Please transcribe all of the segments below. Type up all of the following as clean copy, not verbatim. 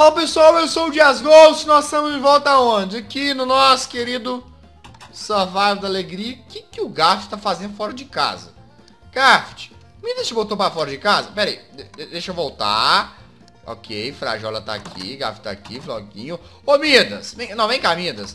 Fala pessoal, eu sou o Jazz Ghost, nós estamos de volta aonde? Aqui no nosso querido Survivor da Alegria. O que, que o Gaffet tá fazendo fora de casa? Gaffet, me deixa botou pra fora de casa? Pera aí, deixa eu voltar. Ok, Frajola tá aqui, Gaffet tá aqui, Floquinho. Ô Midas, vem cá Midas.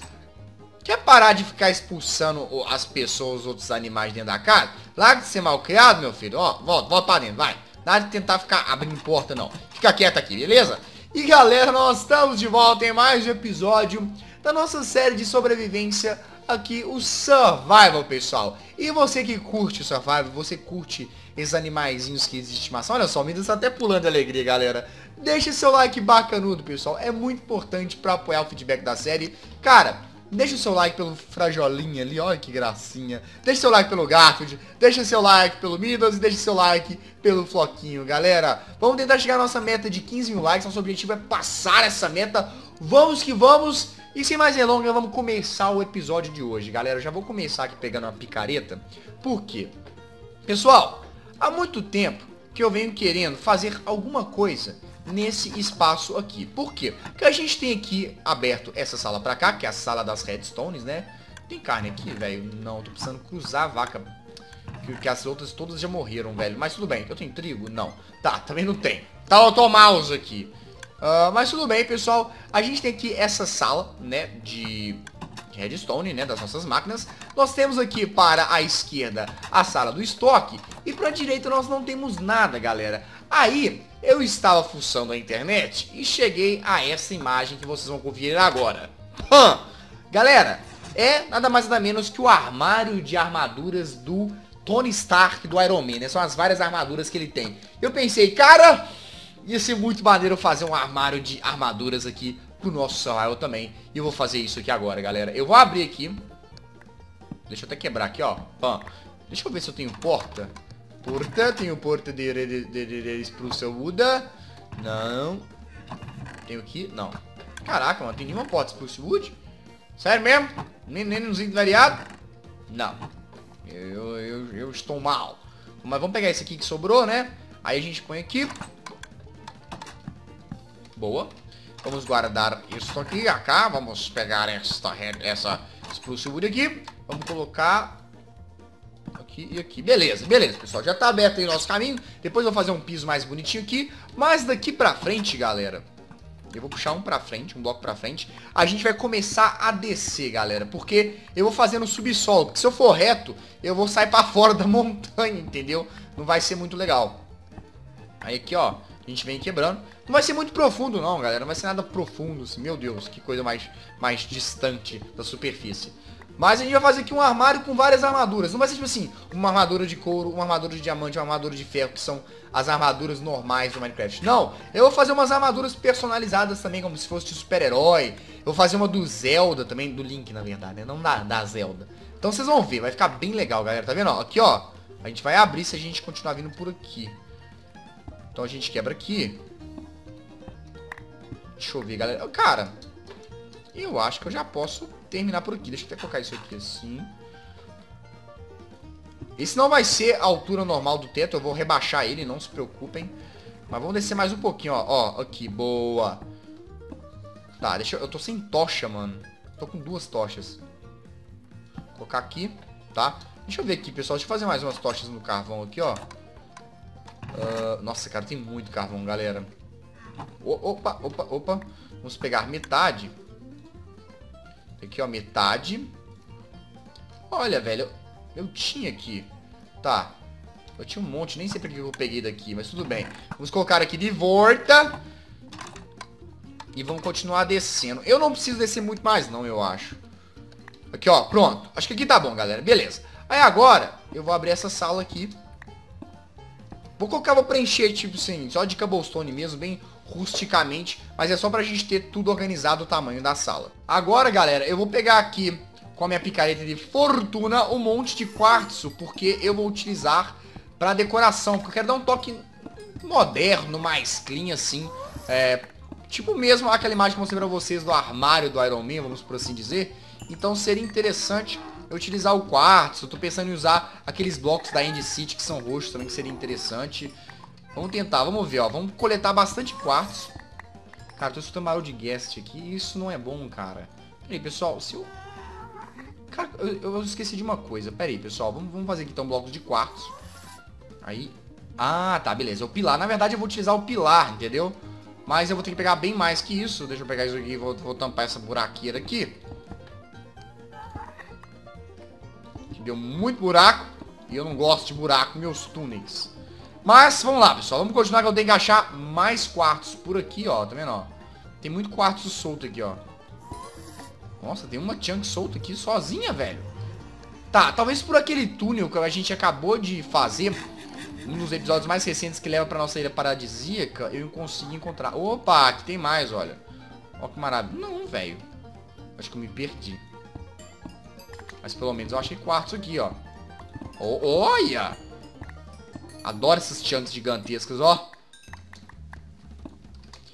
Quer parar de ficar expulsando as pessoas, os outros animais dentro da casa? Larga de ser mal criado, meu filho. Ó, volta pra dentro, vai. Nada de tentar ficar abrindo porta, não. Fica quieto aqui, beleza? E galera, nós estamos de volta em mais um episódio da nossa série de sobrevivência aqui, o Survival, pessoal. E você que curte o Survival, você curte esses animaizinhos que existem de estimação. Olha só, o Midas tá até pulando de alegria, galera. Deixa seu like bacanudo, pessoal. É muito importante pra apoiar o feedback da série. Cara, deixa o seu like pelo Frajolinha ali, olha que gracinha. Deixa seu like pelo Garfield, deixa seu like pelo Midas e deixa seu like pelo Floquinho, galera. Vamos tentar chegar à nossa meta de 15 mil likes, nosso objetivo é passar essa meta. Vamos que vamos! E sem mais delongas, vamos começar o episódio de hoje, galera. Eu já vou começar aqui pegando uma picareta. Por quê? Pessoal, há muito tempo que eu venho querendo fazer alguma coisa nesse espaço aqui. Por quê? Porque a gente tem aqui aberto essa sala pra cá, que é a sala das Redstones, né? Tem carne aqui, velho? Não, tô precisando cruzar a vaca, porque as outras todas já morreram, velho. Mas tudo bem, eu tenho trigo? Não. Tá, também não tem. Tá, eu tô mouse aqui. Mas tudo bem, pessoal. A gente tem aqui essa sala, né, de Redstone, né, das nossas máquinas. Nós temos aqui para a esquerda a sala do estoque e para a direita nós não temos nada, galera. Aí eu estava fuçando a internet e cheguei a essa imagem que vocês vão conferir agora. Galera, é nada mais nada menos que o armário de armaduras do Tony Stark do Iron Man, né? São as várias armaduras que ele tem. Eu pensei, cara, ia ser muito maneiro fazer um armário de armaduras aqui pro nosso Survival também. E eu vou fazer isso aqui agora, galera. Eu vou abrir aqui. Deixa eu até quebrar aqui, ó. Deixa eu ver se eu tenho porta. Porta, tenho porta de Spruce Wood. Não. Tenho aqui, não. Caraca, mano, não tem nenhuma porta de Spruce Wood. Sério mesmo? Nenhumzinho variado? Não. Eu estou mal. Mas vamos pegar esse aqui que sobrou, né? Aí a gente põe aqui. Boa. Vamos guardar isso aqui, cá. Vamos pegar essa Spruce Wood aqui. Vamos colocar aqui e aqui. Beleza, beleza, pessoal. Já tá aberto aí o nosso caminho. Depois eu vou fazer um piso mais bonitinho aqui. Mas daqui pra frente, galera, eu vou puxar um pra frente, um bloco pra frente. A gente vai começar a descer, galera, porque eu vou fazer no subsolo. Porque se eu for reto, eu vou sair pra fora da montanha, entendeu? Não vai ser muito legal. Aí aqui, ó, a gente vem quebrando. Não vai ser muito profundo não, galera. Não vai ser nada profundo assim. Meu Deus, que coisa mais distante da superfície. Mas a gente vai fazer aqui um armário com várias armaduras. Não vai ser tipo assim, uma armadura de couro, uma armadura de diamante, uma armadura de ferro, que são as armaduras normais do Minecraft. Não, eu vou fazer umas armaduras personalizadas também, como se fosse de super-herói. Eu vou fazer uma do Zelda também, do Link na verdade, né? Não da Zelda. Então vocês vão ver, vai ficar bem legal, galera. Tá vendo? Ó, aqui ó, a gente vai abrir se a gente continuar vindo por aqui. Então a gente quebra aqui. Deixa eu ver, galera. Cara, eu acho que eu já posso terminar por aqui. Deixa eu até colocar isso aqui assim. Esse não vai ser a altura normal do teto. Eu vou rebaixar ele, não se preocupem. Mas vamos descer mais um pouquinho, ó. Ó, aqui, boa. Tá, deixa eu... Eu tô sem tocha, mano. Tô com duas tochas. Vou colocar aqui, tá? Deixa eu ver aqui, pessoal. Deixa eu fazer mais umas tochas no carvão aqui, ó. Nossa, cara, tem muito carvão, galera. Opa. Vamos pegar metade. Aqui, ó, metade. Olha, velho, eu tinha aqui. Tá. Eu tinha um monte, nem sei porque eu peguei daqui, mas tudo bem. Vamos colocar aqui de volta. E vamos continuar descendo. Eu não preciso descer muito mais, não, eu acho. Aqui, ó, pronto. Acho que aqui tá bom, galera. Beleza. Aí agora, eu vou abrir essa sala aqui. Vou colocar, vou preencher, tipo assim, só de cobblestone mesmo, bem rusticamente. Mas é só pra gente ter tudo organizado o tamanho da sala. Agora, galera, eu vou pegar aqui com a minha picareta de fortuna um monte de quartzo, porque eu vou utilizar pra decoração. Porque eu quero dar um toque moderno, mais clean, assim. Tipo mesmo aquela imagem que eu mostrei pra vocês do armário do Iron Man, vamos por assim dizer. Então seria interessante eu utilizar o quartzo. Tô pensando em usar aqueles blocos da End City que são roxos também, que seria interessante. Vamos tentar, vamos ver, ó. Vamos coletar bastante quartzo. Cara, tô escutando barulho de guest aqui e isso não é bom, cara. Peraí, pessoal, se eu... Cara, eu esqueci de uma coisa. Peraí, pessoal, vamos fazer aqui então blocos de quartzo. Aí... Ah, tá, beleza, o pilar. Na verdade eu vou utilizar o pilar, entendeu? Mas eu vou ter que pegar bem mais que isso. Deixa eu pegar isso aqui e vou tampar essa buraqueira aqui. Deu muito buraco. E eu não gosto de buraco, meus túneis. Mas, vamos lá, pessoal. Vamos continuar que eu tenho que achar mais quartos por aqui, ó. Tá vendo, ó? Tem muito quartos solto aqui, ó. Nossa, tem uma chunk solta aqui sozinha, velho. Tá, talvez por aquele túnel que a gente acabou de fazer... Um dos episódios mais recentes que leva pra nossa ilha paradisíaca, eu consegui encontrar... Opa, aqui tem mais, olha. Ó que maravilha. Não, velho. Acho que eu me perdi. Mas pelo menos eu achei quartos aqui, ó. Olha! Adoro essas chunks gigantescas, ó.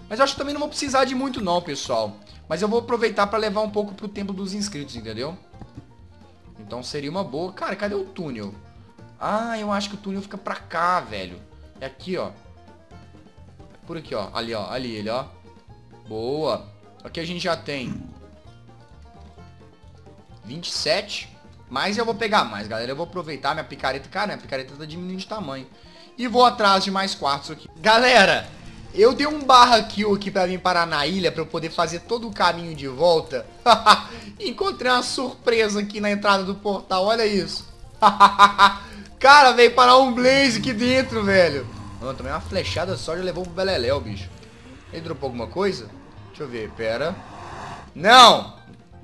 Mas eu acho que também não vou precisar de muito não, pessoal. Mas eu vou aproveitar pra levar um pouco pro Tempo dos Inscritos, entendeu? Então seria uma boa... Cara, cadê o túnel? Ah, eu acho que o túnel fica pra cá, velho. É aqui, ó. É por aqui, ó. Ali, ó. Ali, ele, ó. Boa. Aqui a gente já tem 27. Mas eu vou pegar mais, galera. Eu vou aproveitar minha picareta. Cara, minha picareta tá diminuindo de tamanho. E vou atrás de mais quartos aqui. Galera, eu dei um barra kill aqui pra vir parar na ilha, pra eu poder fazer todo o caminho de volta. Encontrei uma surpresa aqui na entrada do portal. Olha isso. Cara, veio parar um blaze aqui dentro, velho. Mano, tomei uma flechada só, já levou pro beleléu, bicho. Ele dropou alguma coisa? Deixa eu ver, pera. Não!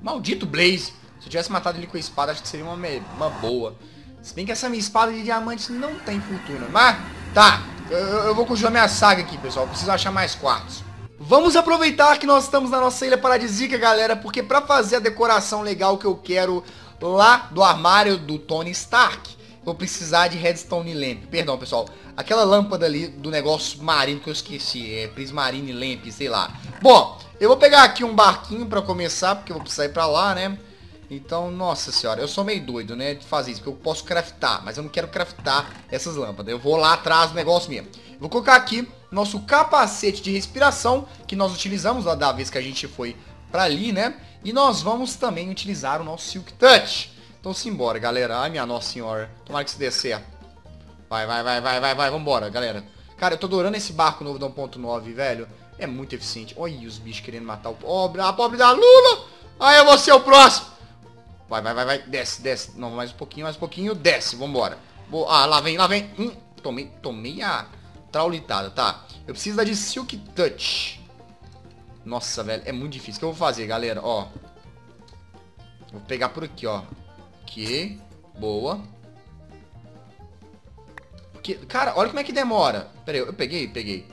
Maldito blaze. Se eu tivesse matado ele com a espada, acho que seria uma boa. Se bem que essa minha espada de diamante não tem fortuna. Mas, tá, eu vou continuar minha saga aqui, pessoal. Eu preciso achar mais quartos. Vamos aproveitar que nós estamos na nossa ilha paradisíaca, galera. Porque pra fazer a decoração legal que eu quero lá do armário do Tony Stark, vou precisar de Redstone Lamp. Perdão, pessoal. Aquela lâmpada ali do negócio marino que eu esqueci. É Prismarine Lamp, sei lá. Bom, eu vou pegar aqui um barquinho pra começar, porque eu vou precisar ir pra lá, né? Então, nossa senhora. Eu sou meio doido, né? De fazer isso, porque eu posso craftar. Mas eu não quero craftar essas lâmpadas. Eu vou lá atrás do negócio mesmo. Vou colocar aqui nosso capacete de respiração, que nós utilizamos lá da vez que a gente foi pra ali, né? E nós vamos também utilizar o nosso Silk Touch. Então simbora, galera. Ai, minha nossa senhora. Tomara que isso dê certo. Vai, vai, vai, vai, vai, vai. Vambora, galera. Cara, eu tô adorando esse barco novo da 1.9, velho. É muito eficiente. Olha os bichos querendo matar o pobre. A pobre da Lula. Aí eu vou ser o próximo. Vai, vai, vai, vai. Desce, desce. Não, mais um pouquinho. Desce, vambora. Boa. Ah, lá vem, lá vem. Tomei a traulitada, tá. Eu preciso da de Silk Touch. Nossa, velho. É muito difícil. O que eu vou fazer, galera? Ó. Vou pegar por aqui, ó. Ok, boa. Porque, cara, olha como é que demora. Pera aí, eu peguei.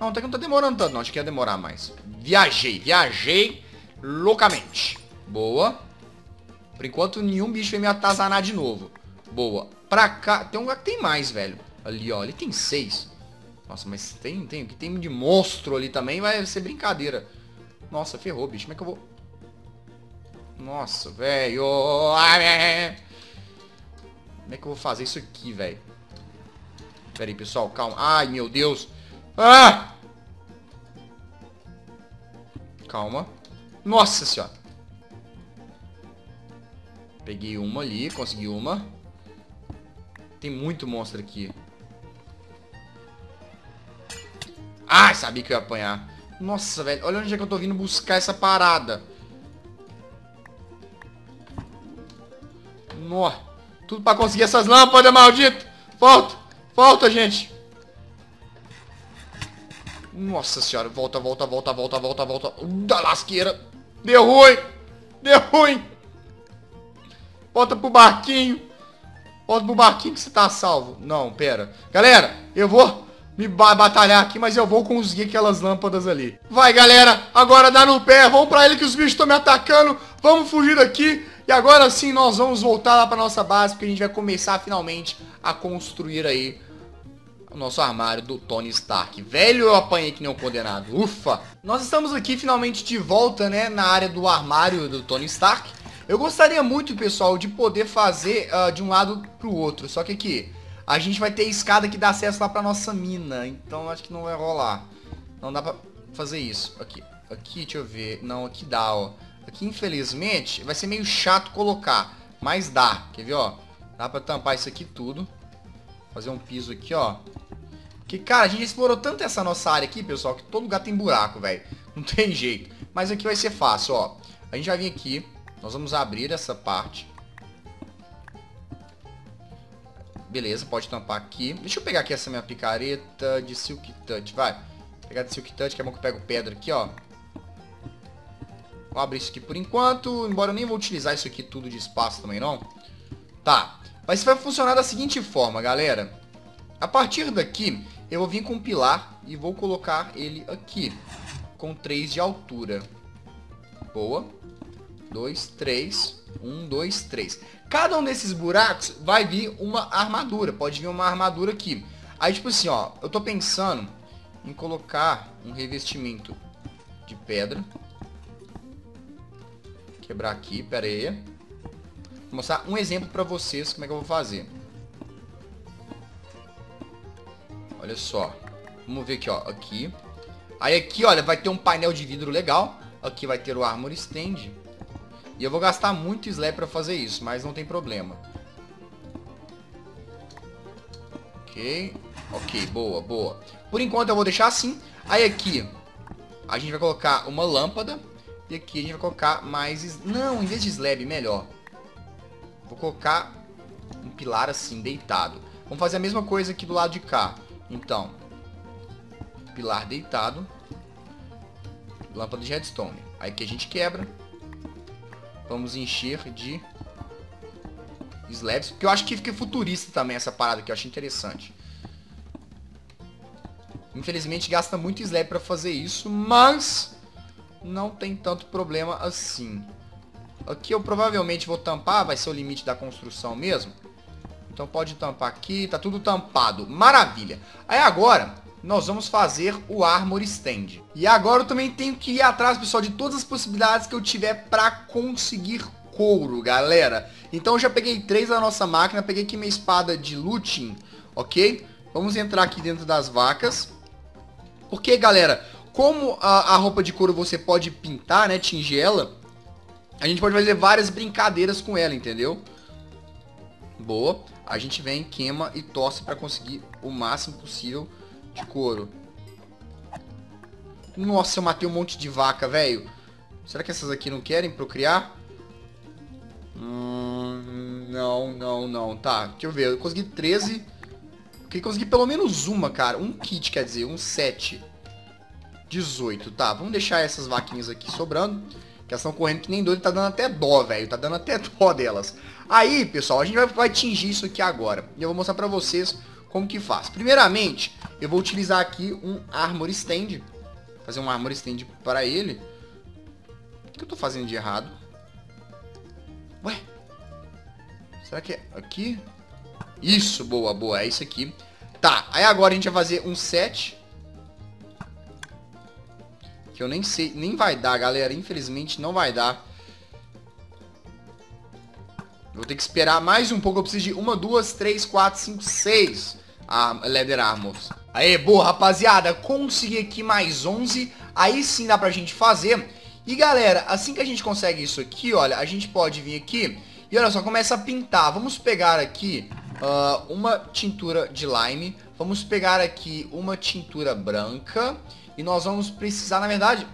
Não, até que não tá demorando tanto, não. Acho que ia demorar mais. Viajei loucamente. Boa. Por enquanto, nenhum bicho vai me atazanar de novo. Boa. Pra cá, tem um lugar que tem mais, velho. Ali, ó, ali tem 6. Nossa, mas tem. O que tem de monstro ali também vai ser brincadeira. Nossa, ferrou, bicho. Como é que eu vou... Nossa, velho. Como é que eu vou fazer isso aqui, velho? Pera aí, pessoal, calma. Ai, meu Deus. Ah! Calma. Nossa senhora. Peguei uma ali, consegui uma. Tem muito monstro aqui. Ai, sabia que eu ia apanhar. Nossa, velho. Olha onde é que eu tô vindo buscar essa parada. Nossa, tudo pra conseguir essas lâmpadas, maldito. Volta, gente. Nossa senhora, volta. Da lasqueira. Deu ruim. Volta pro barquinho que você tá salvo. Não, pera. Galera, eu vou me batalhar aqui, mas eu vou conseguir aquelas lâmpadas ali. Vai, galera, agora dá no pé. Vamos pra ele que os bichos estão me atacando. Vamos fugir daqui. E agora sim nós vamos voltar lá pra nossa base, porque a gente vai começar finalmente a construir aí o nosso armário do Tony Stark. Velho, eu apanhei que nem um condenado. Ufa! Nós estamos aqui finalmente de volta, né, na área do armário do Tony Stark. Eu gostaria muito, pessoal, de poder fazer de um lado pro outro. Só que aqui, a gente vai ter escada que dá acesso lá pra nossa mina. Então acho que não vai rolar. Não dá pra... fazer isso. Aqui, deixa eu ver. Não, aqui dá, ó. Aqui, infelizmente, vai ser meio chato colocar. Mas dá, quer ver, ó. Dá pra tampar isso aqui tudo. Fazer um piso aqui, ó. Que, cara, a gente explorou tanto essa nossa área aqui, pessoal, que todo lugar tem buraco, velho. Não tem jeito. Mas aqui vai ser fácil, ó. A gente vai vir aqui. Nós vamos abrir essa parte. Beleza, pode tampar aqui. Deixa eu pegar aqui essa minha picareta de Silk Touch, vai. Vou pegar de Silk Touch, que é bom que eu pego pedra aqui, ó. Vou abrir isso aqui por enquanto. Embora eu nem vou utilizar isso aqui tudo de espaço também, não. Tá. Mas isso vai funcionar da seguinte forma, galera. A partir daqui, eu vou vir com um pilar e vou colocar ele aqui. Com 3 de altura. Boa. 2, 3. 1, 2, 3. Cada um desses buracos vai vir uma armadura. Pode vir uma armadura aqui. Aí, tipo assim, ó. Eu tô pensando em colocar um revestimento de pedra. Quebrar aqui, pera aí. Vou mostrar um exemplo pra vocês como é que eu vou fazer. Olha só. Vamos ver aqui, ó. Aqui. Aí aqui, olha, vai ter um painel de vidro legal. Aqui vai ter o Armor Stand. E eu vou gastar muito slab pra fazer isso, mas não tem problema. Ok. Ok, boa, boa. Por enquanto eu vou deixar assim. Aí aqui a gente vai colocar uma lâmpada. E aqui a gente vai colocar mais... Não, em vez de slab, melhor. Vou colocar um pilar assim, deitado. Vamos fazer a mesma coisa aqui do lado de cá. Então, pilar deitado. Lâmpada de redstone. Aí que a gente quebra. Vamos encher de slabs. Porque eu acho que fica futurista também essa parada aqui. Eu acho interessante. Infelizmente gasta muito slab pra fazer isso, mas... não tem tanto problema assim. Aqui eu provavelmente vou tampar. Vai ser o limite da construção mesmo. Então pode tampar aqui. Tá tudo tampado. Maravilha. Aí agora nós vamos fazer o Armor Stand. E agora eu também tenho que ir atrás, pessoal, de todas as possibilidades que eu tiver pra conseguir couro, galera. Então eu já peguei 3 da nossa máquina. Peguei aqui minha espada de looting. Ok? Vamos entrar aqui dentro das vacas. Porque, galera... como a roupa de couro você pode pintar, né, tingir ela, a gente pode fazer várias brincadeiras com ela, entendeu? Boa. A gente vem, queima e torce pra conseguir o máximo possível de couro. Nossa, eu matei um monte de vaca, velho. Será que essas aqui não querem procriar? Não, não, não. Tá, deixa eu ver. Eu consegui 13. Eu queria conseguir pelo menos uma, cara. Um kit, quer dizer, um set. 18, tá, vamos deixar essas vaquinhas aqui sobrando, que elas estão correndo que nem doido, tá dando até dó, velho, tá dando até dó delas. Aí, pessoal, a gente vai tingir isso aqui agora, e eu vou mostrar pra vocês como que faz. Primeiramente, eu vou utilizar aqui um Armor Stand, fazer um Armor Stand para ele. O que eu tô fazendo de errado? Ué? Será que é aqui? Isso, boa, boa, é isso aqui. Tá, aí agora a gente vai fazer um set... que eu nem sei, nem vai dar, galera. Infelizmente não vai dar. Vou ter que esperar mais um pouco. Eu preciso de 1, 2, 3, 4, 5, 6 Leather Armors. Aê, boa, rapaziada. Consegui aqui mais 11. Aí sim dá pra gente fazer. E galera, assim que a gente consegue isso aqui, olha, a gente pode vir aqui e olha só, começa a pintar. Vamos pegar aqui uma tintura de lime. Vamos pegar aqui uma tintura branca. E nós vamos precisar, na verdade,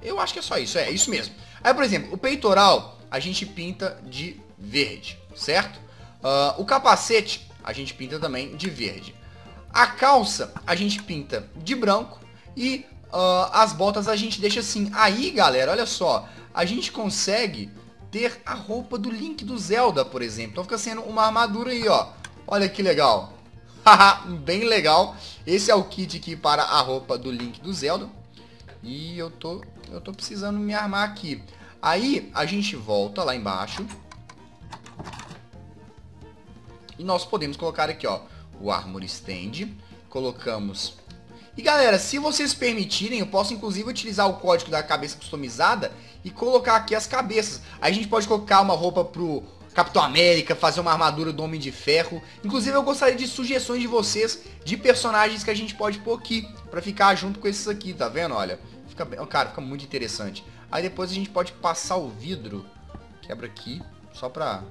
eu acho que é só isso, é isso mesmo. Aí, por exemplo, o peitoral a gente pinta de verde, certo? O capacete a gente pinta também de verde. A calça a gente pinta de branco. E as botas a gente deixa assim. Aí, galera, olha só, a gente consegue ter a roupa do Link do Zelda, por exemplo. Então fica sendo uma armadura aí, ó. Olha que legal. Bem legal. Esse é o kit aqui para a roupa do Link do Zelda. E eu tô precisando me armar aqui. Aí a gente volta lá embaixo. E nós podemos colocar aqui, ó, o Armor Stand. Colocamos. E galera, se vocês permitirem, eu posso inclusive utilizar o código da cabeça customizada e colocar aqui as cabeças. Aí a gente pode colocar uma roupa pro Capitão América, fazer uma armadura do Homem de Ferro. Inclusive eu gostaria de sugestões de vocês de personagens que a gente pode pôr aqui, pra ficar junto com esses aqui, tá vendo? Olha, fica bem, cara, fica muito interessante. Aí depois a gente pode passar o vidro. Quebra aqui, só pra...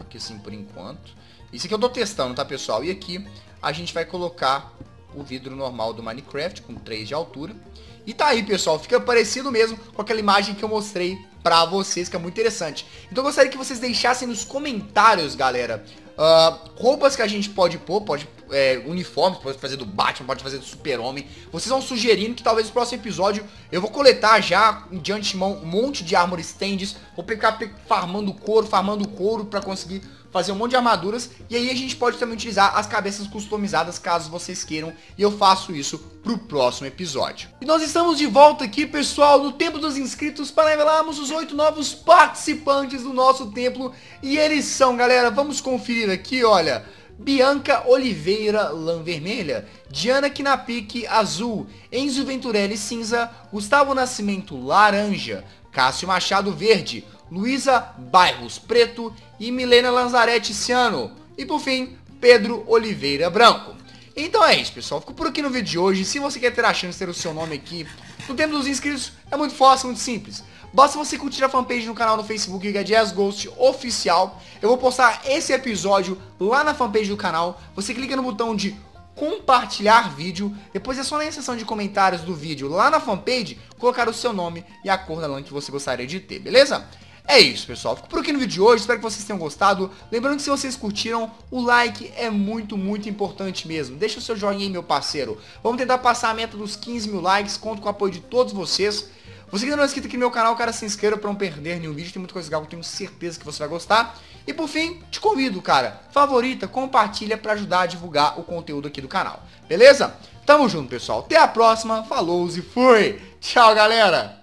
aqui assim por enquanto. Isso aqui eu tô testando, tá, pessoal? E aqui a gente vai colocar o vidro normal do Minecraft, com 3 de altura. E tá aí, pessoal, fica parecido mesmo com aquela imagem que eu mostrei pra vocês, que é muito interessante. Então eu gostaria que vocês deixassem nos comentários, galera, roupas que a gente pode pôr, uniformes, pode fazer do Batman, pode fazer do Super-Homem. Vocês vão sugerindo que talvez no próximo episódio eu vou coletar já de antemão um monte de armor stands. Vou ficar farmando couro pra conseguir fazer um monte de armaduras. E aí a gente pode também utilizar as cabeças customizadas, caso vocês queiram. E eu faço isso pro próximo episódio. E nós estamos de volta aqui, pessoal, no Tempo dos Inscritos, para revelarmos os 8 novos participantes do nosso templo. E eles são, galera, vamos conferir aqui, olha: Bianca Oliveira, lã vermelha; Diana Kinapik, azul; Enzo Venturelli, cinza; Gustavo Nascimento, laranja; Cássio Machado, verde; Luisa Bairros, preto; e Milena Lanzarete, ciano; e por fim, Pedro Oliveira, branco. Então é isso, pessoal, fico por aqui no vídeo de hoje. Se você quer ter a chance de ter o seu nome aqui no Tempo dos Inscritos, é muito fácil, muito simples. Basta você curtir a fanpage no canal no Facebook, que é Jazz Ghost Oficial. Eu vou postar esse episódio lá na fanpage do canal. Você clica no botão de compartilhar vídeo, depois é só na seção de comentários do vídeo lá na fanpage colocar o seu nome e a cor da lã que você gostaria de ter, beleza? É isso, pessoal, fico por aqui no vídeo de hoje, espero que vocês tenham gostado. Lembrando que se vocês curtiram, o like é muito, muito importante mesmo. Deixa o seu joinha aí, meu parceiro. Vamos tentar passar a meta dos 15 mil likes, conto com o apoio de todos vocês. Você que ainda não é inscrito aqui no meu canal, cara, se inscreva pra não perder nenhum vídeo. Tem muita coisa legal que eu tenho certeza que você vai gostar. E por fim, te convido, cara, favorita, compartilha pra ajudar a divulgar o conteúdo aqui do canal, beleza? Tamo junto, pessoal, até a próxima, falou e fui! Tchau, galera!